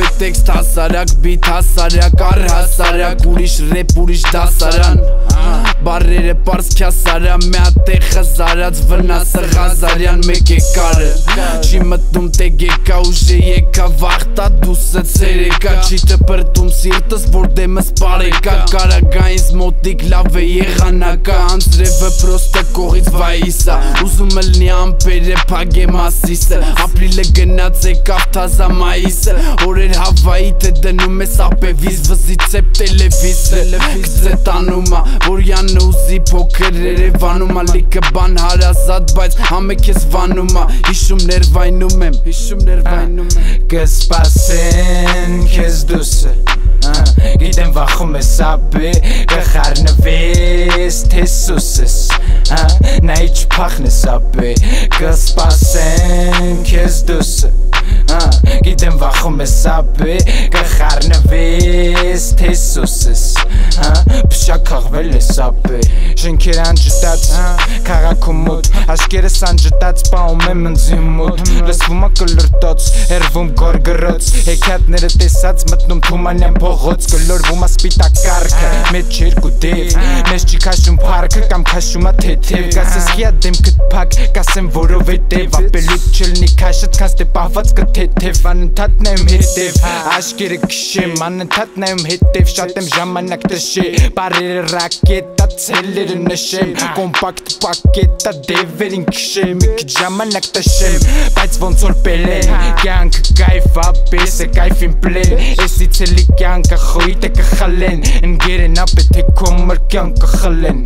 perfect extasarea, bittasarea, carhasarea, guriș, repuriș, dasaran. Barere pars chiasarea mea, te hazarea-ți vârna să hazarea în mechecară. Și mă tum te gheca, ușe e ca vahta dusă țereca. Și te pertum sirtă, zbor de mă spare ca caragainz, motic la veie hanaka. Am strevă prostă, coriți vaisa, uzumel neam pere paghe masisă. Aprile gânațe, caftaza maisă, oreri havaite de nume sau pe vis, văzițe televizele. Câțeta numa, vorja nu zi pokerere vanuma, lică ban harazat baiți, amechesc vanuma. Ishum nervai numem, Kës pasen, kës duse Gidem vaxum e sabi, gëxar në vis të susis. Na iq pak në sabi, kës pasen, kës duse Gidem vaxum e sabi, gëxar në vis të susis. Pësha kërvel e sabi, shën kiran gjëtat, kara kumut Ashkere san gjëtat, spa ume më nëzimut Lësvuma këllër tots, ervum gorgërëts Hekat nërë të sac, më të nëm tuman jam Pohoc, këllor vuma spita karka Me qirë ku dev, mes që ka shumë parkë Kam ka shumë atë hetev, ka se s'hja dem këtë pak Ka se më vorove dev, apelut qëllë një kashet Ka s'te pahvac këtë hetev, anë në tat në jëm hetev Ashkire këshim, anë në tat në jëm hetev Shatem zhaman në këtë shi, parire raketat Celire në shem, kompakt paketat Deverin këshim, i këtë zhaman në këtë shem Bajt zvonësor pele, kjanë kë kajf api Se kajfin plen, e si cili kjanë Ka khujte ka khalen Ngeren apet e komër kjan ka khalen